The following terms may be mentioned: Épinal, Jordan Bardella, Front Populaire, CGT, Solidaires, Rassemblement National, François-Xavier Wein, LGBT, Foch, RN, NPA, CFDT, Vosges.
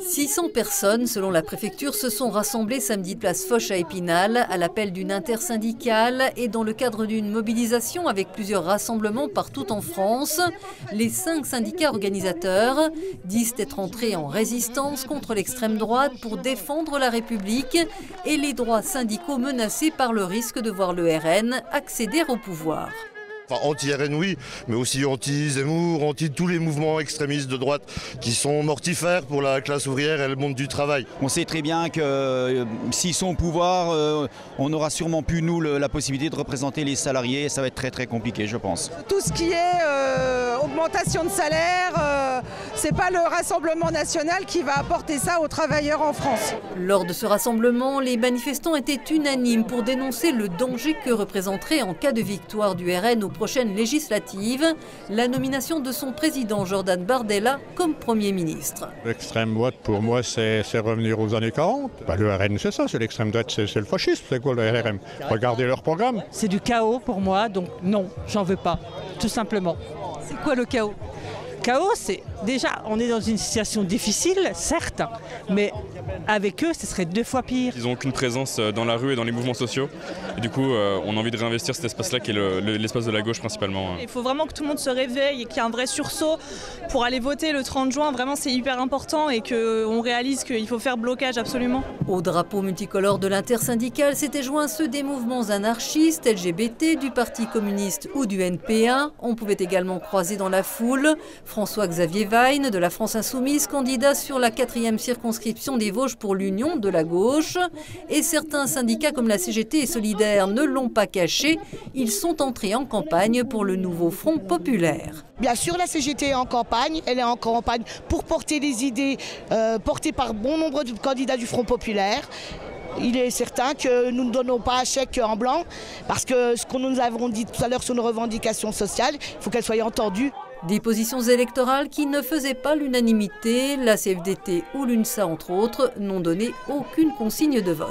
600 personnes, selon la préfecture, se sont rassemblées samedi place Foch à Épinal, à l'appel d'une intersyndicale et dans le cadre d'une mobilisation avec plusieurs rassemblements partout en France. Les 5 syndicats organisateurs disent être entrés en résistance contre l'extrême droite pour défendre la République et les droits syndicaux menacés par le risque de voir le RN accéder au pouvoir. Enfin, anti-RN, oui, mais aussi anti-Zemmour, anti-tous les mouvements extrémistes de droite qui sont mortifères pour la classe ouvrière et le monde du travail. On sait très bien que s'ils sont au pouvoir, on aura sûrement plus, nous, la possibilité de représenter les salariés. Et ça va être très compliqué, je pense. Tout ce qui est augmentation de salaire, c'est pas le Rassemblement national qui va apporter ça aux travailleurs en France. Lors de ce rassemblement, les manifestants étaient unanimes pour dénoncer le danger que représenterait, en cas de victoire du RN aux prochaines législatives, la nomination de son président Jordan Bardella comme Premier ministre. L'extrême droite, pour moi, c'est revenir aux années 40. Bah, le RN, c'est ça, c'est l'extrême droite, c'est le fascisme, c'est quoi le RRM? Regardez leur programme. C'est du chaos pour moi, donc non, j'en veux pas, tout simplement. C'est quoi le chaos? Chaos, c'est déjà, on est dans une situation difficile, certes, mais avec eux, ce serait 2 fois pire. Ils n'ont aucune présence dans la rue et dans les mouvements sociaux. Et du coup, on a envie de réinvestir cet espace-là qui est l'espace de la gauche principalement. Il faut vraiment que tout le monde se réveille et qu'il y ait un vrai sursaut pour aller voter le 30 juin. Vraiment, c'est hyper important et qu'on réalise qu'il faut faire blocage absolument. Au drapeau multicolore de l'intersyndicale s'étaient joints ceux des mouvements anarchistes, LGBT, du Parti communiste ou du NPA. On pouvait également croiser dans la foule François-Xavier Wein de la France insoumise, candidat sur la 4e circonscription des Vosges pour l'Union de la gauche. Et certains syndicats comme la CGT et Solidaires ne l'ont pas caché. Ils sont entrés en campagne pour le nouveau Front populaire. Bien sûr, la CGT est en campagne. Elle est en campagne pour porter les idées portées par bon nombre de candidats du Front populaire. Il est certain que nous ne donnons pas un chèque en blanc parce que ce que nous avons dit tout à l'heure sur nos revendications sociales, il faut qu'elles soient entendues. Des positions électorales qui ne faisaient pas l'unanimité, la CFDT ou l'UNSA entre autres, n'ont donné aucune consigne de vote.